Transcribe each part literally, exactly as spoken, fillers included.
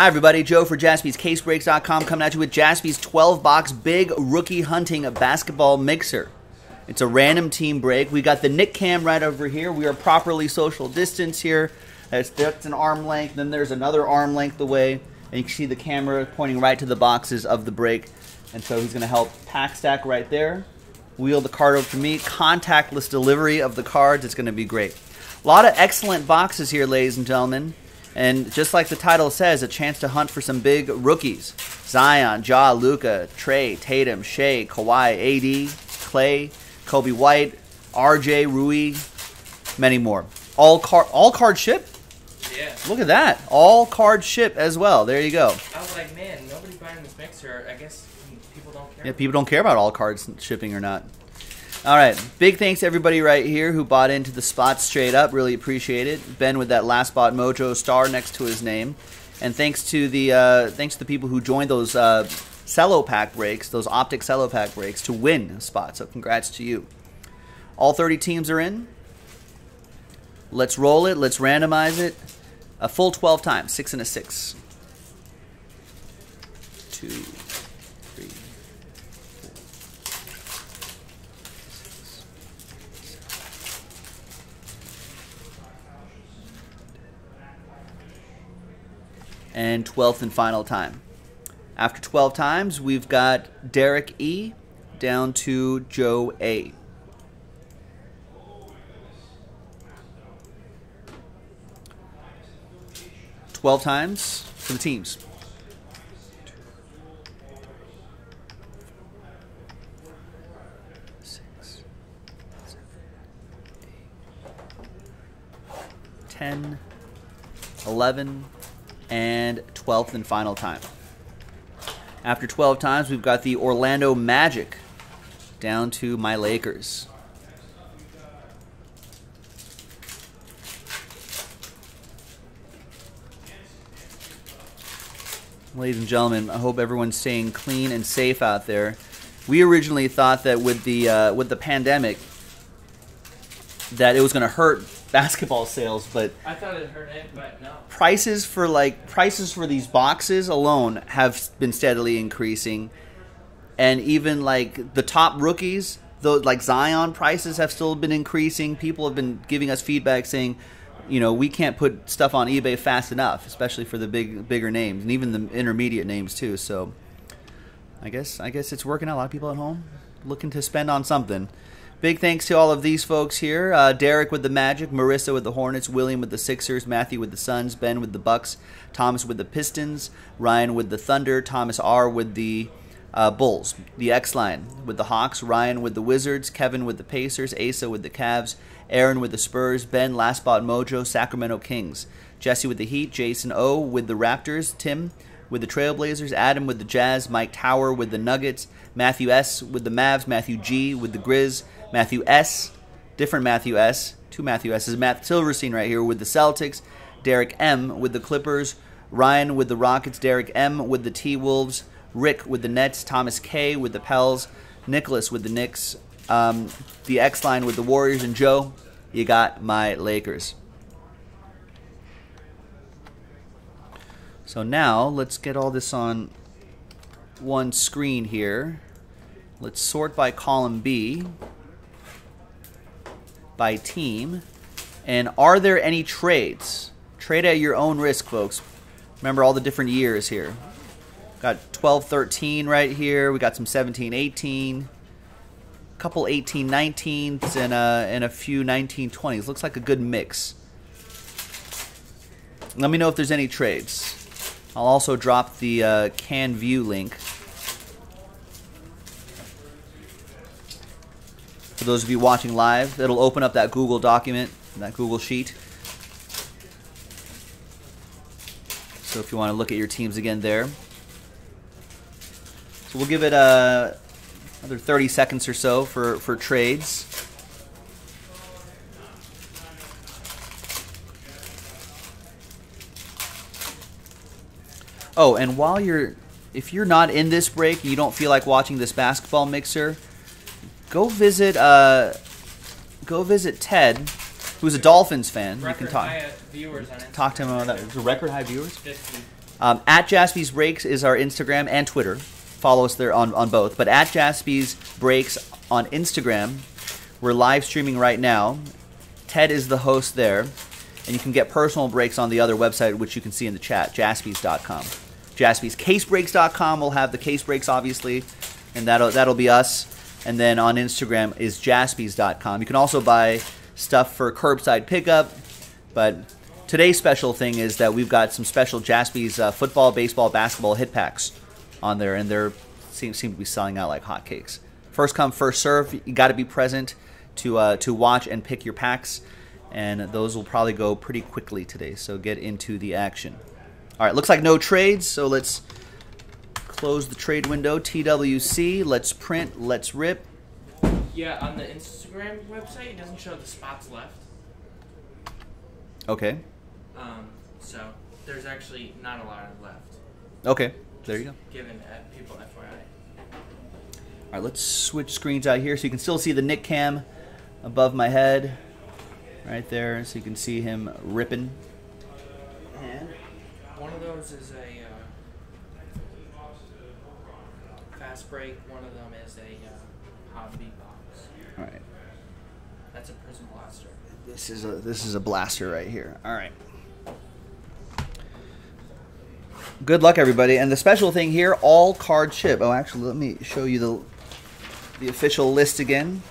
Hi everybody, Joe for Jaspy's Case Breaks dot com coming at you with Jaspy's twelve box Big Rookie Hunting a Basketball Mixer. It's a random team break. We got the Nick Cam right over here. We are properly social distance here. That's, that's an arm length, then there's another arm length away, and you can see the camera pointing right to the boxes of the break. And so he's going to help pack stack right there, wheel the card over to me, contactless delivery of the cards. It's going to be great. A lot of excellent boxes here, ladies and gentlemen. And just like the title says, a chance to hunt for some big rookies. Zion, Ja, Luka, Trey, Tatum, Shea, Kawhi, A D, Clay, Kobe White, R J, Rui, many more. All, car all card ship? Yeah. Look at that. All card ship as well. There you go. I was like, man, nobody buying this mixer. I guess people don't care. Yeah, people don't care about all cards shipping or not. All right, big thanks to everybody right here who bought into the spot straight up. Really appreciate it. Ben with that last spot mojo star next to his name. And thanks to the uh, thanks to the people who joined those uh, cello pack breaks, those optic cello pack breaks to win a spot. So congrats to you. All thirty teams are in. Let's roll it. Let's randomize it. A full twelve times, six and a six. Two. And twelfth and final time. After twelve times, we've got Derek E down to Joe A. twelve times for the teams. ten, eleven, and twelfth and final time. After twelve times, we've got the Orlando Magic down to my Lakers. Ladies and gentlemen, I hope everyone's staying clean and safe out there. We originally thought that with the uh, with the pandemic that it was going to hurt basketball sales, but I thought it hurt it, but no. Prices for like prices for these boxes alone have been steadily increasing, and even like the top rookies, though, like Zion prices have still been increasing. People have been giving us feedback saying, you know, we can't put stuff on eBay fast enough, especially for the big bigger names and even the intermediate names too. So, I guess I guess it's working out. A lot of people at home looking to spend on something. Big thanks to all of these folks here. Uh, Derek with the Magic, Marissa with the Hornets, William with the Sixers, Matthew with the Suns, Ben with the Bucks, Thomas with the Pistons, Ryan with the Thunder, Thomas R with the uh, Bulls, the X-Line with the Hawks, Ryan with the Wizards, Kevin with the Pacers, Asa with the Cavs, Aaron with the Spurs, Ben, Last Spot Mojo, Sacramento Kings, Jesse with the Heat, Jason O with the Raptors, Tim with the Trailblazers, Adam with the Jazz, Mike Tower with the Nuggets, Matthew S with the Mavs, Matthew G with the Grizz, Matthew S, different Matthew S, two Matthew S's, Matt Silverstein right here with the Celtics, Derek M with the Clippers, Ryan with the Rockets, Derek M with the T-Wolves, Rick with the Nets, Thomas K with the Pels, Nicholas with the Knicks, um, the X-Line with the Warriors, and Joe, you got my Lakers. So now let's get all this on one screen here. Let's sort by column B, by team, and are there any trades? Trade at your own risk, folks. Remember all the different years here. Got twelve thirteen right here. We got some seventeen eighteen, a couple eighteen nineteens, and, uh, and a few nineteen twenties. Looks like a good mix. Let me know if there's any trades. I'll also drop the uh, Can View link for those of you watching live. It'll open up that Google document, that Google sheet. So if you want to look at your teams again there. So we'll give it uh, another thirty seconds or so for, for trades. Oh, and while you're, if you're not in this break and you don't feel like watching this basketball mixer, Go visit, uh, go visit Ted, who's a Dolphins fan. Record you can talk, viewers on talk to him about that. Record high viewers. fifty. Um, at Jaspy's Breaks is our Instagram and Twitter. Follow us there on, on both. But at Jaspy's Breaks on Instagram, we're live streaming right now. Ted is the host there. And you can get personal breaks on the other website, which you can see in the chat, jaspys dot com. Jaspy's Case Breaks dot com will have the Case Breaks, obviously, and that'll, that'll be us. And then on Instagram is jaspys dot com. You can also buy stuff for curbside pickup, but today's special thing is that we've got some special Jaspy's uh, football, baseball, basketball hit packs on there, and they seem, seem to be selling out like hotcakes. First come, first serve. You got to be present to uh, to watch and pick your packs, and those will probably go pretty quickly today, so get into the action. All right, looks like no trades, so let's close the trade window. T W C, let's print, let's rip. Yeah, on the Instagram website, it doesn't show the spots left. Okay. Um, so there's actually not a lot left. Okay, there you go. Given at people F Y I. All right, let's switch screens out here so you can still see the Nick cam above my head. Right there, so you can see him ripping. And one of those is a uh, fast break. One of them is a uh, hobby box. All right. That's a prism blaster. This is a this is a blaster right here. All right. Good luck, everybody. And the special thing here, all card chip. Oh, actually, let me show you the the official list again.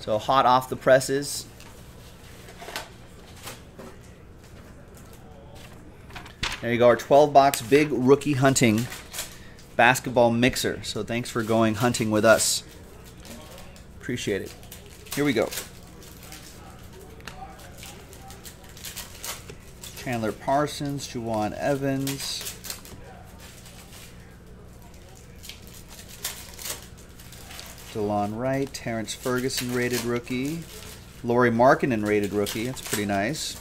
So hot off the presses. There you go, our twelve box big rookie hunting basketball mixer. So thanks for going hunting with us. Appreciate it. Here we go. Chandler Parsons, Juwan Evans. DeLon Wright, Terrence Ferguson rated rookie, Lauri Markkanen rated rookie. That's pretty nice.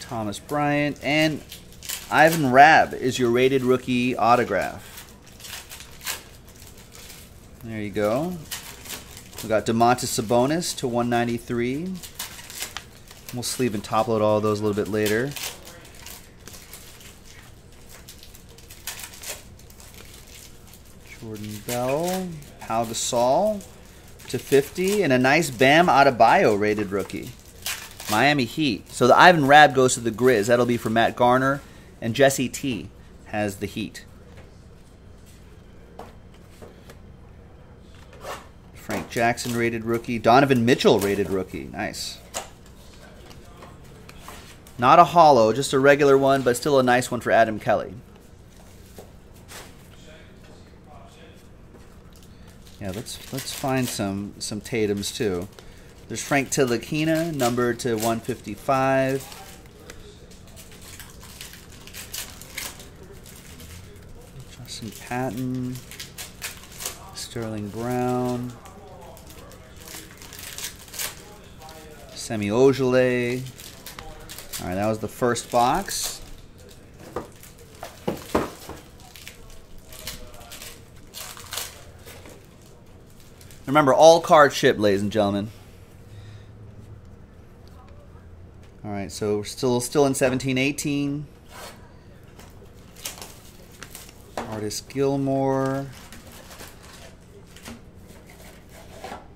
Thomas Bryant and Ivan Rabb is your rated rookie autograph. There you go. We got DeMontis Sabonis to one ninety-three. We'll sleeve and top load all of those a little bit later. Jordan Bell, Pau Gasol to fifty, and a nice Bam Adebayo rated rookie. Miami Heat. So the Ivan Rabb goes to the Grizz. That'll be for Matt Garner, and Jesse T has the Heat. Frank Jackson rated rookie. Donovan Mitchell rated rookie. Nice. Not a hollow, just a regular one, but still a nice one for Adam Kelly. Yeah, let's let's find some some Tatums too. There's Frank Tilakina, numbered to one fifty-five. Justin Patton, Sterling Brown, Semi Ojeley. All right, that was the first box. Remember, all cards shipped, ladies and gentlemen. All right, so we're still still in seventeen eighteen. Artis Gilmore,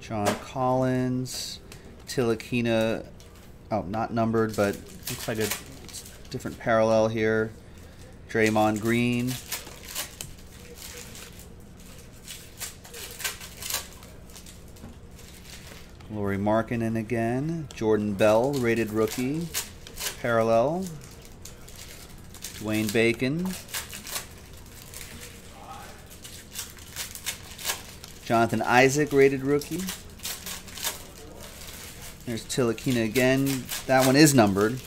John Collins, Tilakina. Oh, not numbered, but looks like a different parallel here. Draymond Green. Lauri Markkanen again. Jordan Bell, rated rookie. Parallel. Dwayne Bacon. Jonathan Isaac, rated rookie. There's Tilakina again. That one is numbered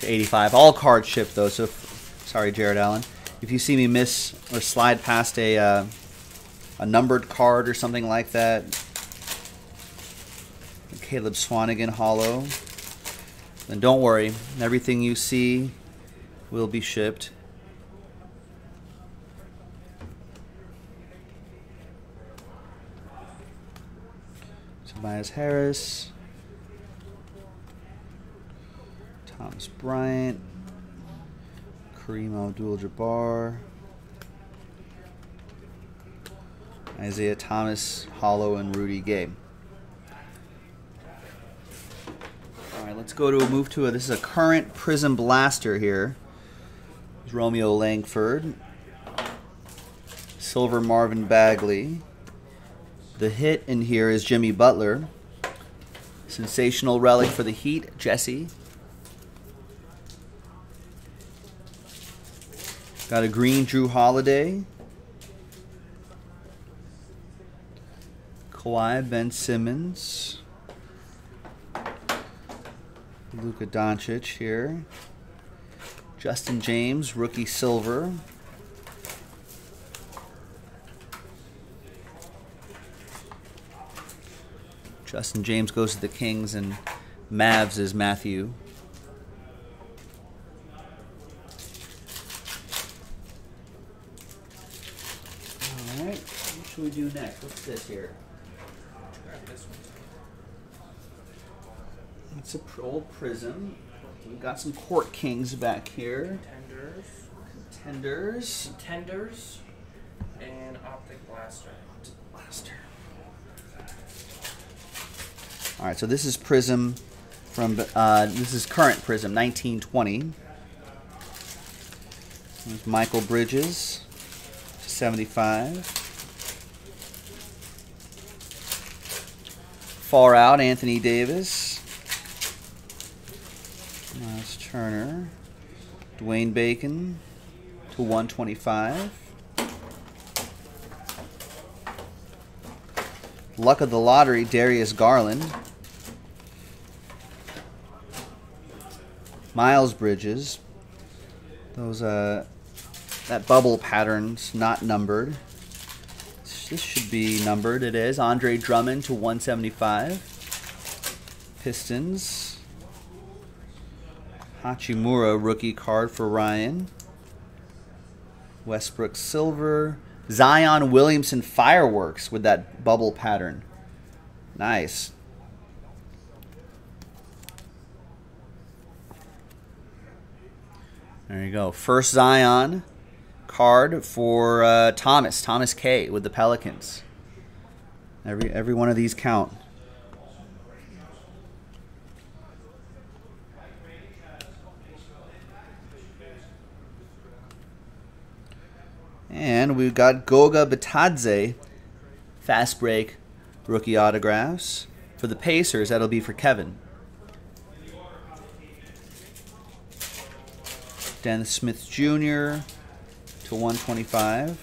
to eighty-five. All cards shipped, though, so if, sorry, Jared Allen. If you see me miss or slide past a, uh, a numbered card or something like that, Caleb Swanigan hollow. And don't worry, everything you see will be shipped. Tobias Harris, Thomas Bryant, Kareem Abdul-Jabbar, Isaiah Thomas, Hollow, and Rudy Gay. All right, let's go to a move to a, this is a current Prism Blaster here. It's Romeo Langford, Silver Marvin Bagley. The hit in here is Jimmy Butler. Sensational relic for the Heat, Jesse. Got a green Drew Holiday. Kawhi, Ben Simmons. Luka Doncic here. Justin James, rookie silver. Justin James goes to the Kings, and Mavs is Matthew. All right, what should we do next? What's this here? It's an old prism. We've got some Court Kings back here. Contenders. Contenders. Contenders. And Optic Blaster. Optic Blaster. All right, so this is Prism from, uh, this is current Prism, nineteen twenty. There's Michael Bridges, seventy-five. Far out, Anthony Davis. Miles Turner. Dwayne Bacon to one twenty-five. Luck of the lottery, Darius Garland. Miles Bridges. Those uh, that bubble pattern's not numbered. This should be numbered. It is. Andre Drummond to one seventy-five. Pistons. Hachimura rookie card for Ryan. Westbrook silver. Zion Williamson fireworks with that bubble pattern. Nice. There you go. First Zion card for uh, Thomas. Thomas K with the Pelicans. Every, every one of these count. And we've got Goga Bitadze, fast break, rookie autographs. For the Pacers, that'll be for Kevin. Dennis Smith Junior to one twenty-five.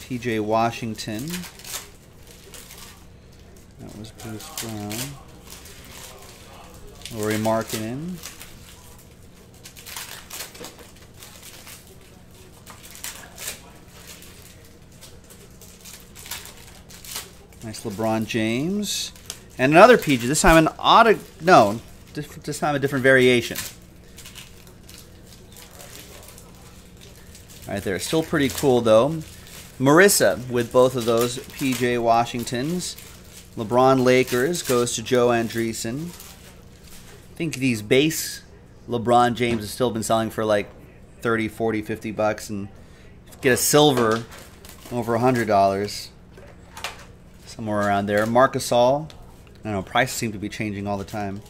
T J Washington. That was Bruce Brown. Lori Markkanen. Nice LeBron James. And another P J, this time an auto, no, this time a different variation. All right there, still pretty cool though. Marissa with both of those P J Washingtons. LeBron Lakers goes to Joe Andreessen. I think these base LeBron James has still been selling for like thirty, forty, fifty bucks, and get a silver over one hundred dollars, somewhere around there. Marc Gasol, I don't know, prices seem to be changing all the time.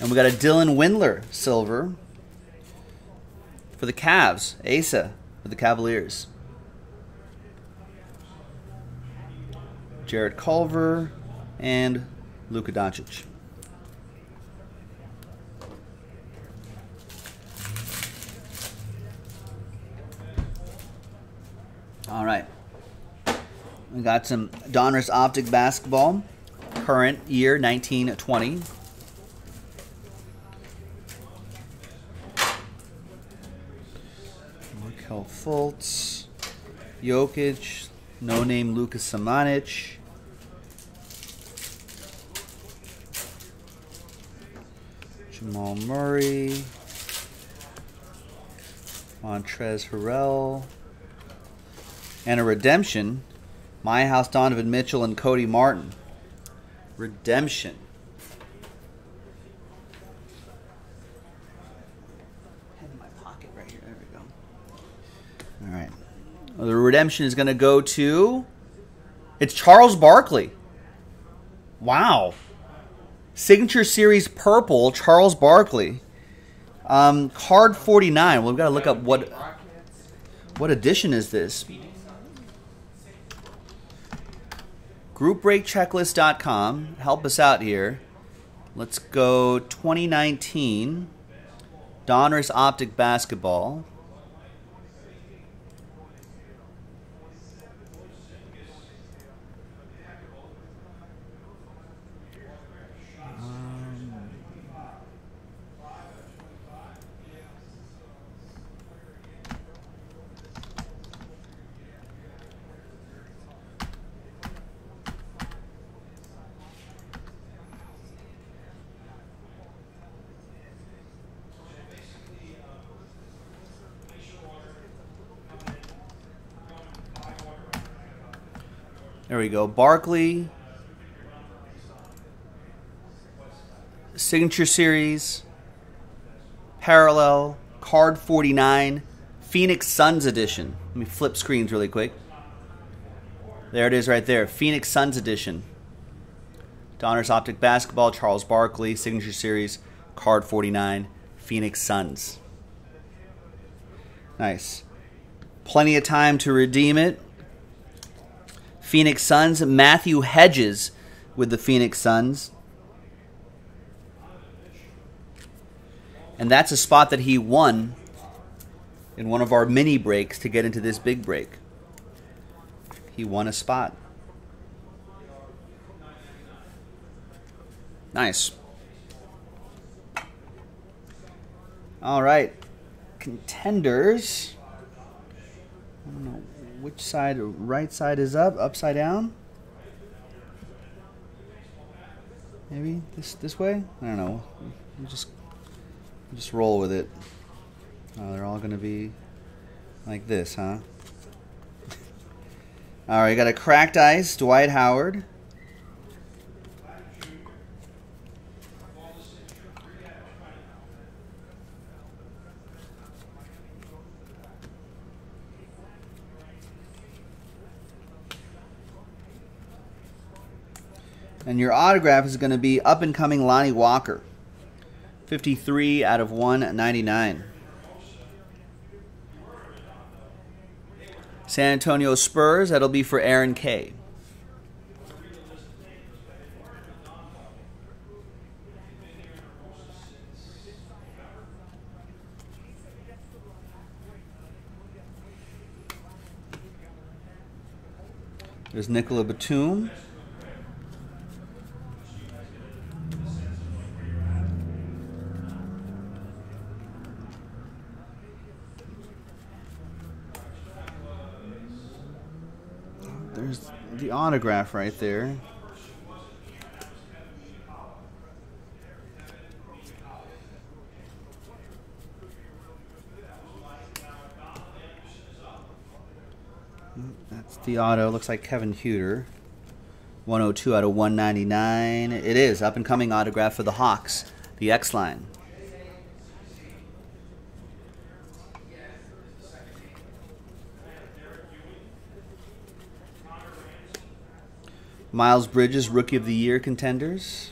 And we got a Dylan Windler silver for the Cavs, Asa for the Cavaliers. Jared Culver and Luka Doncic. All right, we got some Donruss Optic Basketball, current year, nineteen twenty. Markel Fultz, Jokic, no-name Lucas Samanic. Jamal Murray, Montrezl Harrell. And a redemption My House, Donovan Mitchell, and Cody Martin. Redemption. Head in my pocket right here. There we go. All right. Well, the redemption is going to go to... It's Charles Barkley. Wow. Signature Series Purple, Charles Barkley. Um, card forty-nine. Well, we've got to look up what... What edition is this? group break checklist dot com. Help us out here. Let's go twenty nineteen. Donruss Optic Basketball. There we go. Barkley. Signature Series. Parallel. Card forty-nine. Phoenix Suns Edition. Let me flip screens really quick. There it is right there. Phoenix Suns Edition. Donruss Optic Basketball. Charles Barkley. Signature Series. Card forty-nine. Phoenix Suns. Nice. Plenty of time to redeem it. Phoenix Suns, Matthew Hedges with the Phoenix Suns. And that's a spot that he won in one of our mini breaks to get into this big break. He won a spot. Nice. All right. Contenders. I don't know. Which side, right side is up, upside down? Maybe this this way? I don't know. We'll just, we'll just roll with it. Oh, they're all going to be like this, huh? All right, got a cracked ice, Dwight Howard. And your autograph is going to be up-and-coming Lonnie Walker. fifty-three out of one ninety-nine. San Antonio Spurs, that'll be for Aaron K. There's Nicola Batum. There's the autograph right there. That's the auto. Looks like Kevin Huter. one oh two out of one ninety-nine. It is. Up and coming autograph for the Hawks. The X-Line. Miles Bridges, Rookie of the Year contenders.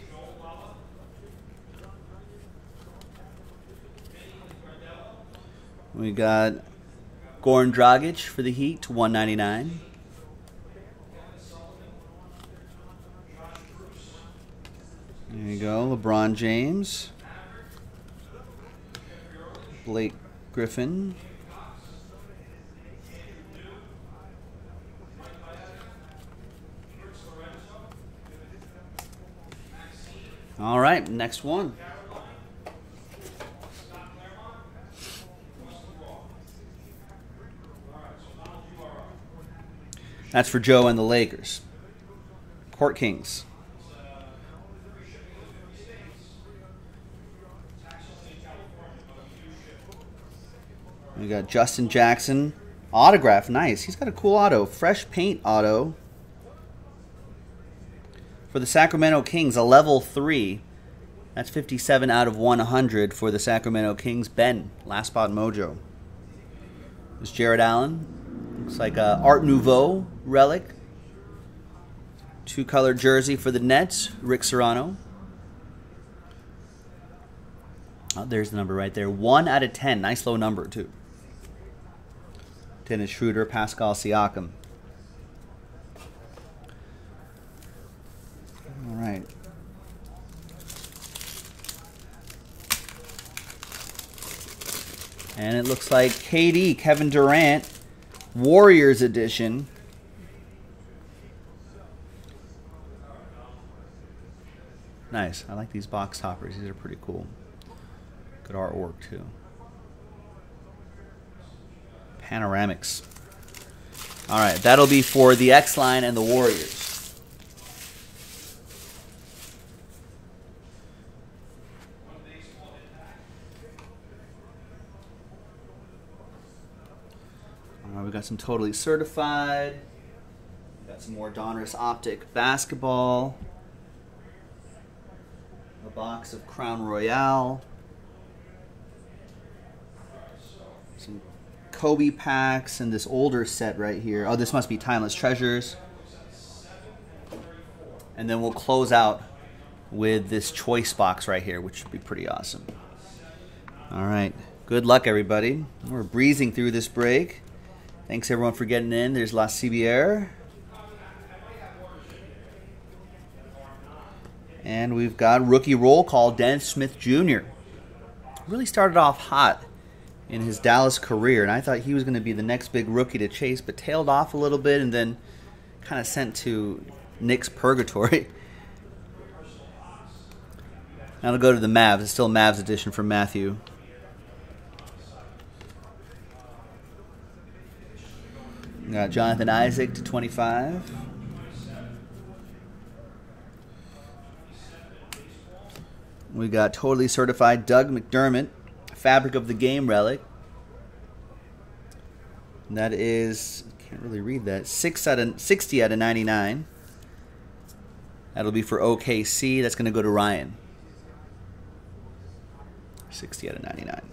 We got Goran Dragic for the Heat to one ninety-nine. There you go, LeBron James. Blake Griffin. All right, next one. That's for Joe and the Lakers. Court Kings. We got Justin Jackson. Autograph, nice. He's got a cool auto. Fresh paint auto. for the Sacramento Kings, a level three. That's fifty-seven out of one hundred for the Sacramento Kings. Ben, last spot mojo. It's Jared Allen. Looks like a Art Nouveau relic. Two-color jersey for the Nets, Rick Serrano. Oh, there's the number right there. one out of ten. Nice low number, too. Dennis Schroeder, Pascal Siakam. All right. And it looks like K D, Kevin Durant, Warriors edition. Nice. I like these box toppers. These are pretty cool. Good artwork, too. Panoramics. All right. That'll be for the X-Line and the Warriors. We got some Totally Certified. We got some more Donruss Optic basketball. A box of Crown Royale. Some Kobe packs and this older set right here. Oh, this must be Timeless Treasures. And then we'll close out with this Choice box right here, which should be pretty awesome. All right. Good luck, everybody. We're breezing through this break. Thanks, everyone, for getting in. There's La C B R. And we've got rookie roll call, Dennis Smith Junior Really started off hot in his Dallas career, and I thought he was going to be the next big rookie to chase, but tailed off a little bit and then kind of sent to Knicks purgatory. Now it'll go to the Mavs. It's still Mavs edition for Matthew. Got Jonathan Isaac to twenty-five. We got Totally Certified Doug McDermott, Fabric of the Game relic. And that is, I can't really read that, Six out of, sixty out of ninety-nine. That'll be for O K C. That's going to go to Ryan. sixty out of ninety-nine.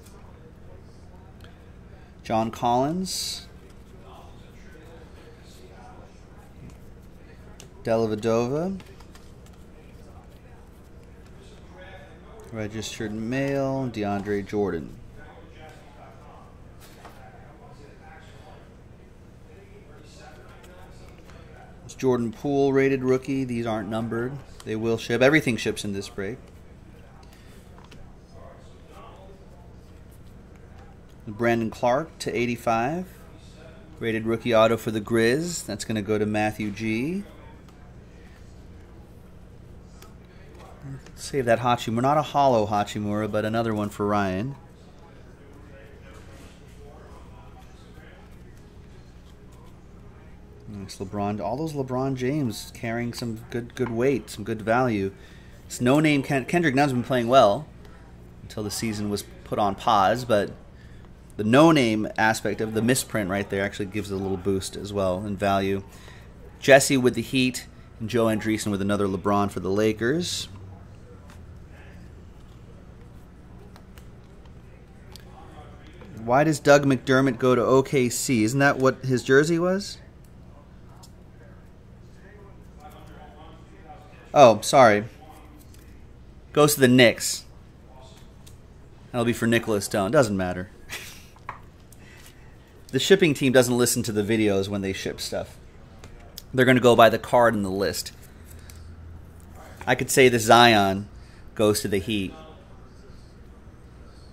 John Collins. Della Vedova, registered mail, DeAndre Jordan. It's Jordan Poole, rated rookie. These aren't numbered. They will ship. Everything ships in this break. Brandon Clark to eighty-five. Rated rookie auto for the Grizz. That's going to go to Matthew G. Save that Hachimura. Not a hollow Hachimura, but another one for Ryan. Nice LeBron. All those LeBron James carrying some good good weight, some good value. It's no name. Ken Kendrick Nunn's been playing well until the season was put on pause, but the no-name aspect of the misprint right there actually gives it a little boost as well in value. Jesse with the Heat and Joe Andreessen with another LeBron for the Lakers. Why does Doug McDermott go to O K C? Isn't that what his jersey was? Oh, sorry. Goes to the Knicks. That'll be for Nicholas Stone. Doesn't matter. The shipping team doesn't listen to the videos when they ship stuff. They're going to go by the card in the list. I could say the Zion goes to the Heat,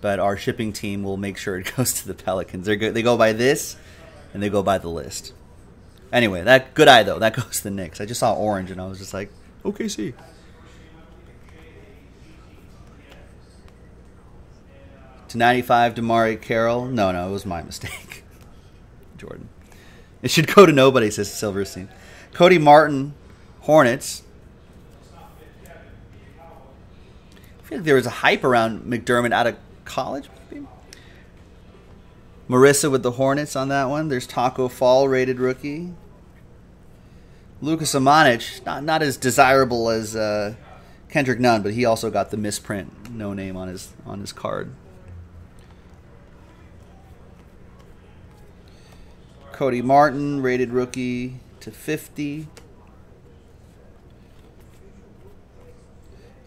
but our shipping team will make sure it goes to the Pelicans. They're go they go by this, and they go by the list. Anyway, that good eye, though. That goes to the Knicks. I just saw orange, and I was just like, okay, see. To ninety-five, Damari Carroll. No, no, it was my mistake. Jordan. It should go to nobody, says Silverstein. Cody Martin, Hornets. I feel like there was a hype around McDermott out of college, maybe? Marissa with the Hornets on that one. There's Taco Fall, rated rookie. Luka Samanic, not not as desirable as uh, Kendrick Nunn, but he also got the misprint, no name on his on his card. Cody Martin, rated rookie to fifty.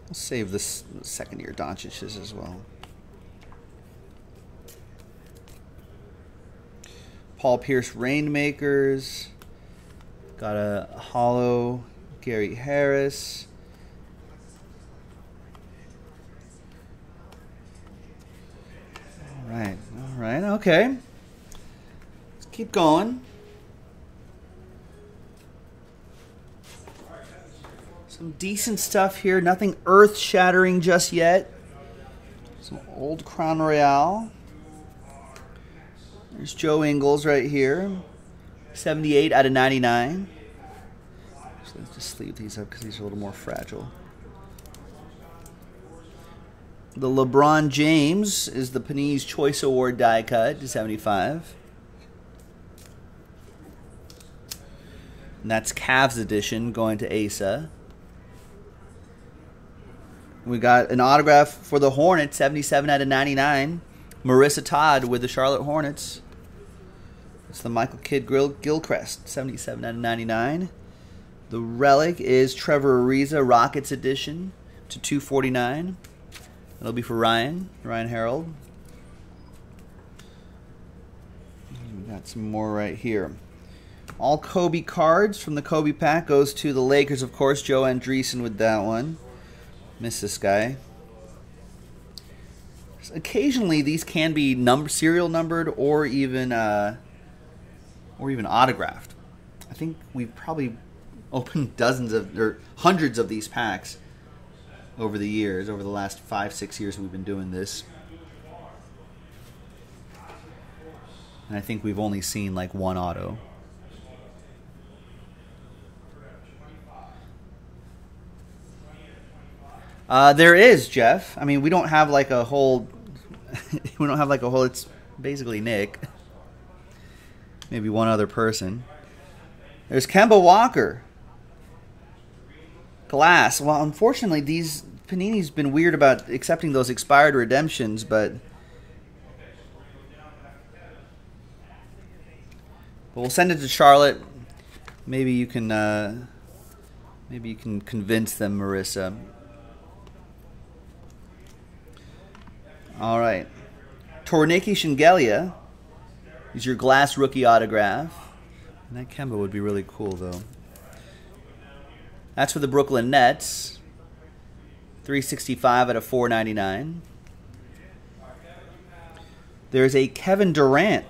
I'll save this second-year Doncic's as well. Paul Pierce, Rainmakers. Got a hollow Gary Harris. All right, all right, okay. Let's keep going. Some decent stuff here. Nothing earth-shattering just yet. Some old Crown Royale. There's Joe Ingles right here. seventy-eight out of ninety-nine. So let's just sleeve these up because these are a little more fragile. The LeBron James is the Panini's Choice Award die cut to seventy-five. And that's Cavs edition going to Asa. We got an autograph for the Hornets, seventy-seven out of ninety-nine. Marissa Todd with the Charlotte Hornets. It's the Michael Kidd Gil Gilchrist, seventy-seven out of ninety-nine. The relic is Trevor Ariza, Rockets edition to two forty-nine. That'll be for Ryan, Ryan Harold. We got some more right here. All Kobe cards from the Kobe pack goes to the Lakers, of course. Joe Andreessen with that one. Miss this guy. Occasionally, these can be number serial numbered or even uh, or even autographed. I think we've probably opened dozens of or hundreds of these packs over the years. Over the last five, six years, we've been doing this, and I think we've only seen like one auto. Uh, there is, Jeff. I mean, we don't have like a whole. we don't have like a whole. It's basically Nick. Maybe one other person. There's Kemba Walker. Glass. Well, unfortunately, these Panini's been weird about accepting those expired redemptions, but. But we'll send it to Charlotte. Maybe you can. Uh, maybe you can convince them, Marissa. All right. Torniki Shengelia is your glass rookie autograph. And that Kemba would be really cool, though. That's for the Brooklyn Nets. three sixty-five out of four ninety-nine. There's a Kevin Durant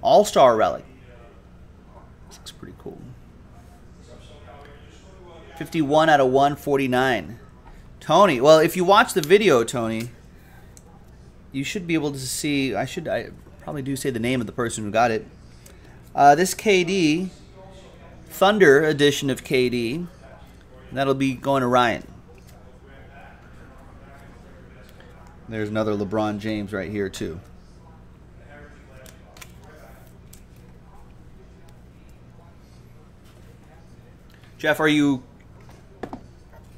All-Star relic. This looks pretty cool. fifty-one out of one forty-nine. Tony, well, if you watch the video, Tony... You should be able to see, I should, I probably do say the name of the person who got it. Uh, this K D, Thunder edition of K D, that'll be going to Ryan. There's another LeBron James right here too. Jeff, are you,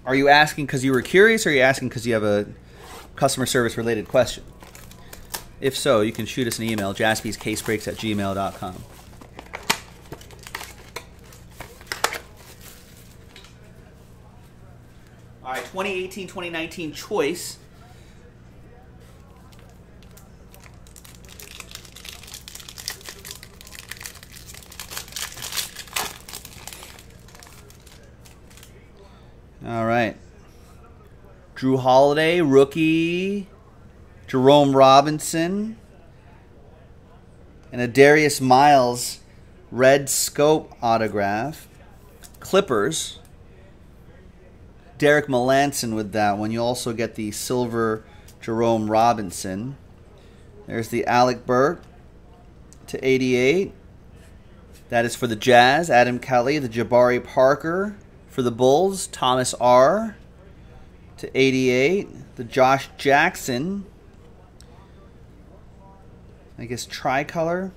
are you asking because you were curious or are you asking because you have a customer service related question? If so, you can shoot us an email, Jaspy's Case Breaks at gmail dot com. All right, twenty eighteen twenty nineteen choice. All right. Drew Holiday, rookie... Jerome Robinson, and a Darius Miles red scope autograph. Clippers. Derek Melanson with that one. You also get the silver Jerome Robinson. There's the Alec Burke to eighty-eight. That is for the Jazz. Adam Kelly, the Jabari Parker for the Bulls. Thomas R to eighty-eight. The Josh Jackson... I guess tricolor.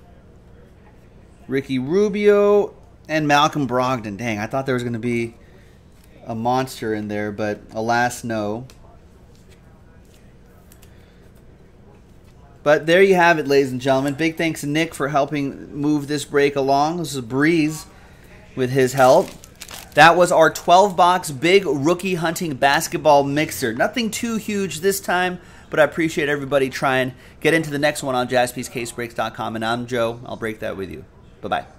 Ricky Rubio And Malcolm Brogdon. Dang, I thought there was going to be a monster in there, but alas, no. But there you have it, ladies and gentlemen. Big thanks to Nick for helping move this break along. This is Breeze with his help. That was our twelve box big rookie hunting basketball mixer. Nothing too huge this time, but I appreciate everybody trying. Get into the next one on Jaspys Case Breaks dot com, and I'm Joe. I'll break that with you. Bye-bye.